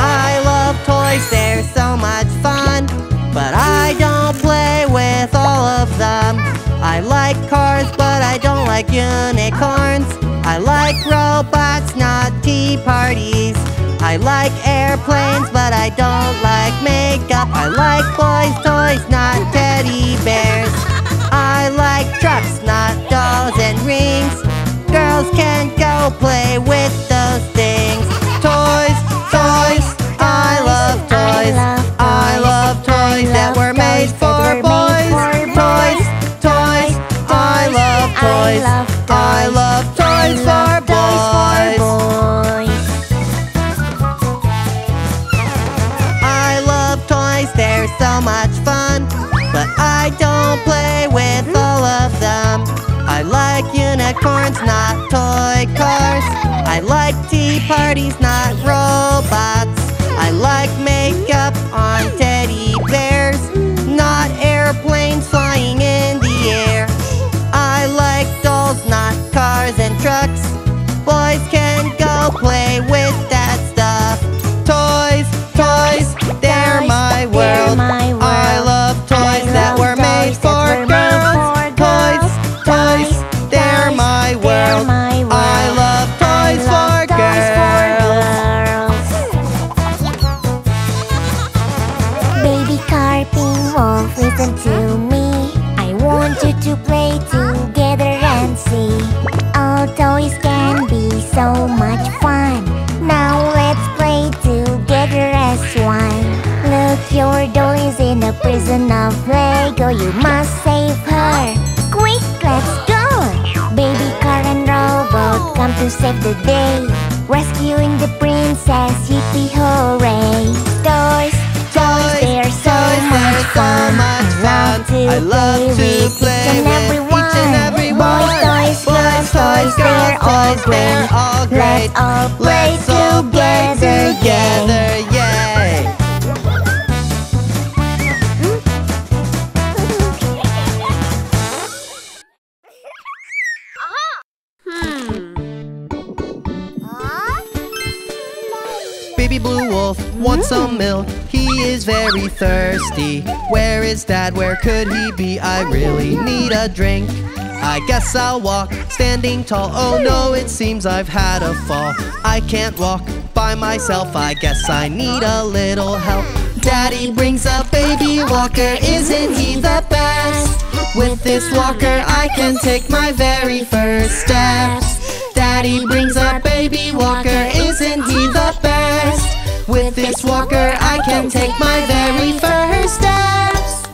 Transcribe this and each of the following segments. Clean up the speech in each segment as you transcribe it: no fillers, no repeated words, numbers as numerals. I love toys, they're so much fun, but I don't play with all of them. I like cars, but I don't like unicorns. I like robots, not tea parties. I like airplanes, but I don't like makeup. I like boys' toys, not teddy bears. I like trucks, not dolls and rings. Girls can go play with those things. Toys, toys, I love toys. I love toys that were made for boys. Toys, toys, I love toys. I love toys for boys. They're so much fun, but I don't play with all of them. I like unicorns, not toy cars. I like tea parties, not robots. I like makeup on teddy bears, not airplanes flying in the air. I like dolls, not cars and trucks. Boys can go play with that stuff. Toys, toys, they're my world. I love toys that were made for girls. Toys, toys, they're my world. I love toys for girls. Baby carping wolf, listen to me. I want you to play together and see. All toys can be so much fun. Now let's play together as one. Look, your doll is in a prison of Lego. You must save her. Quick, let's go! Baby car and robot come to save the day. Rescuing the princess, yippee hooray! Toys, toys, they're so much fun. I love to play with each and every one. Boys, toys, girls, toys, they're all great. Let's all play together, yay! Baby blue wolf wants some milk. He is very thirsty. Where is Dad? Where could he be? I really need a drink. I guess I'll walk, standing tall. Oh no, it seems I've had a fall. I can't walk by myself. I guess I need a little help. Daddy brings a baby walker. Isn't he the best? With this walker, I can take my very first steps. Daddy brings a baby walker. Isn't he the best? With this walker, I can take my very first steps.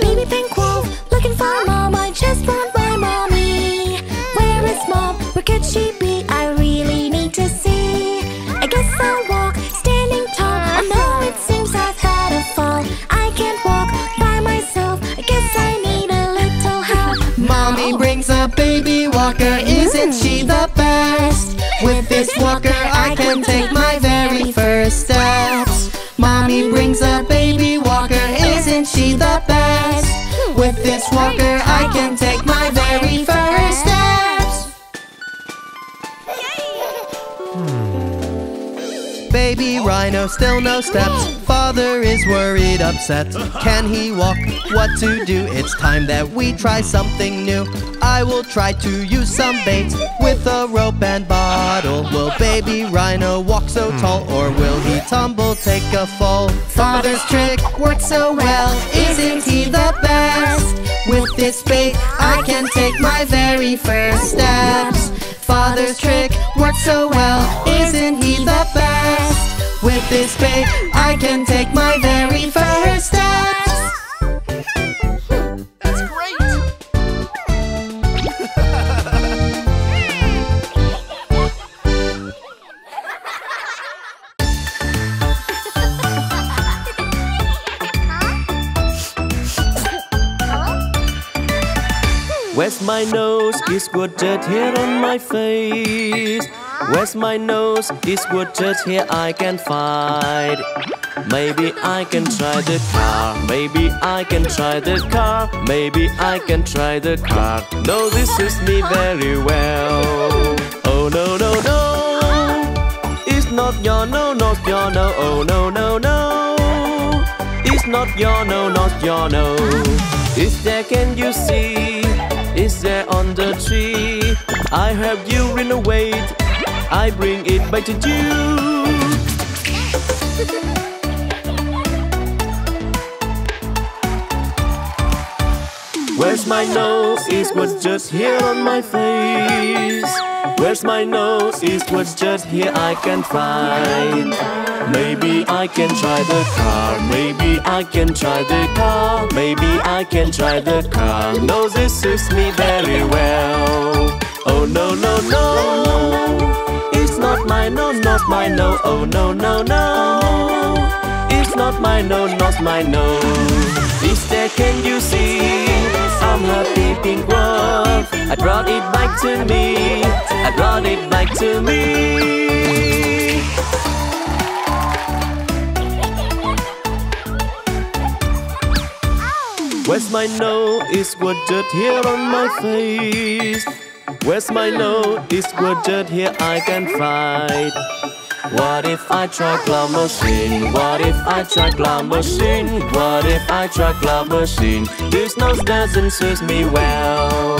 Baby pink wolf, looking for Mom, I just want my Mommy. Where is Mom? Where could she be? I really need to see. I guess I'll walk, standing tall. I know it seems I've had a fall. I can't walk by myself. I guess I need a little help. Mommy brings a baby walker. Isn't she the best? With this walker, I can take my very first steps. Mommy brings a baby walker. Isn't she the best? With this walker, I can take my very first steps. Baby rhino, still no steps. Father is worried, upset. Can he walk? What to do? It's time that we try something new. I will try to use some bait with a rope and bottle. Will baby rhino walk so tall, or will he tumble, take a fall? Father's trick worked so well. Isn't he the best? With this bait, I can take my very first steps. Father's trick worked so well. Isn't he the best? With this bait, I can take my very first steps. Where's my nose? Is watered here on my face. Where's my nose? Is watered here I can find. Maybe I can try the car. Maybe I can try the car. Maybe I can try the car. No, this is me very well. Oh no no no, it's not your no, not your no. Oh no no no, it's not your no, not your no. Is there, can you see? Is there on the tree? I help you renovate. I bring it back to you. Where's my nose? It was just here on my face. Where's my nose? It was just here I can find. Maybe I can try the car. Maybe I can try the car. Maybe I can try the car. No, this suits me very well. Oh no no no, it's not my no, not my no. Oh no no no, it's not my no, not my no. Is there, can you see? I'm happy pink world. I brought it back to me. I brought it back to me. Where's my no? Is what dirt here on my face? Where's my no? Is what dirt here I can find. What if I try claw machine? What if I try claw machine? What if I try claw machine? This nose doesn't suit me well.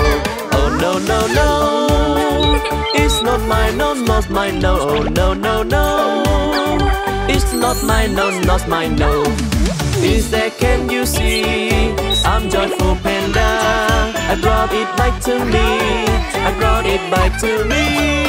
Oh no no no, it's not my no, not my no. Oh no no no, it's not my no, not my no. Is there, can you see? I'm joyful panda. I brought it back to me. I brought it back to me.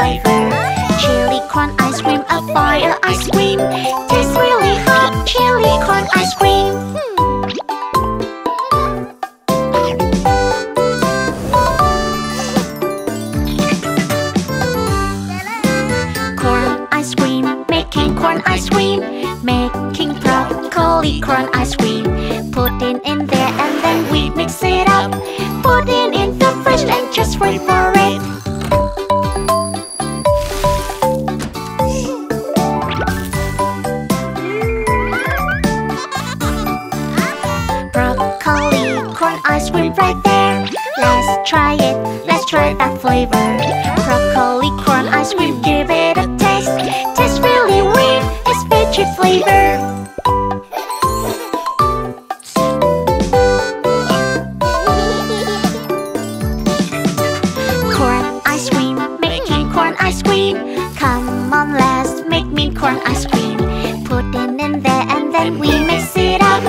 flavor. Chili corn ice cream, a fire ice cream. Tastes really hot, chili corn ice cream. Corn ice cream, making corn ice cream. Making broccoli corn ice cream. Pudding in there and then we mix it up. Pudding in the fridge and just wait for it. Right there. Let's try it. Let's try that flavor. Broccoli corn ice cream. Give it a taste. Tastes really weird. It's veggie flavor. Corn ice cream. Make me corn ice cream. Come on, let's make me corn ice cream. Pudding in there and then we mix it up.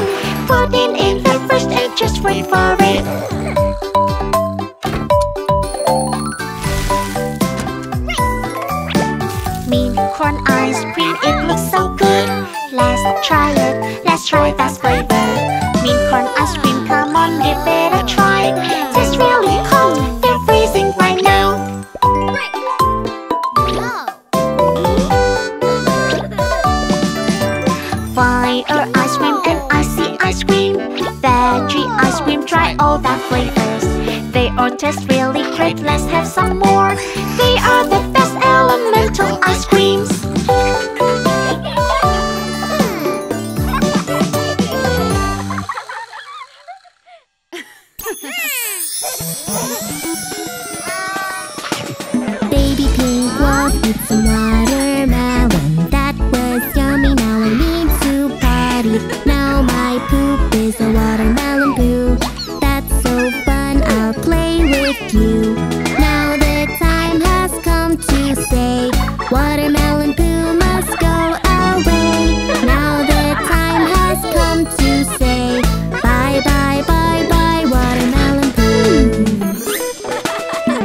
Pudding in the fridge and just wait for it. Corn ice cream, it looks so good. Let's try it, let's try that flavor. Mint corn ice cream, come on, give it a try. Tastes really cold, they're freezing right now. Fire ice cream and icy ice cream. Veggie ice cream, try all that flavors. They all taste really great, let's have some more. They are the best elemental ice creams. Baby Pink Wolf eats some watermelon. That was yummy, now I need to potty. Now my poop is a watermelon poo. That's so fun, I'll play with you. Now the time has come to say watermelon poo must go away. Now the time has come to say bye bye bye bye watermelon poo.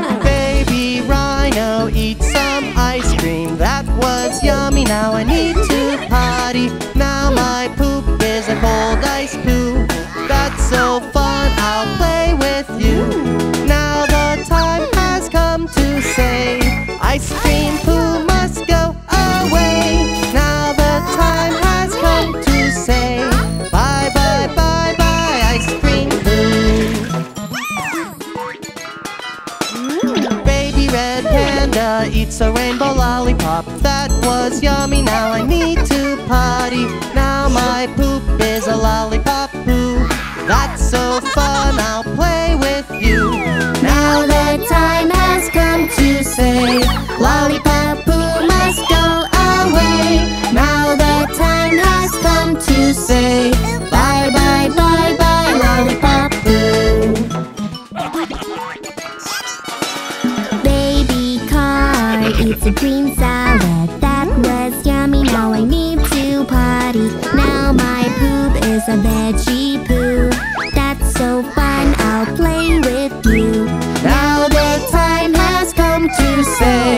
Baby Rhino eats some ice cream. That was yummy, now I need to potty. Now my poop is a cold ice poo. That's so fun, I'll play with you. Now the time has come to say ice cream poo must go away. Now the time has come to say bye bye bye bye ice cream poo. Baby Red Panda eats a rainbow lollipop. That was yummy, now I need to potty. Now my poop is a lollipop poo. That's so fun, I'll play with you. Now the time has come to say lollipop poo must go away. Now the time has come to say bye bye bye bye lollipop poo. Baby Car eats a green salad. That was yummy, now I need to potty. Now my poop is a veggie poo. So fun, I'll play with you. Now the time has come to say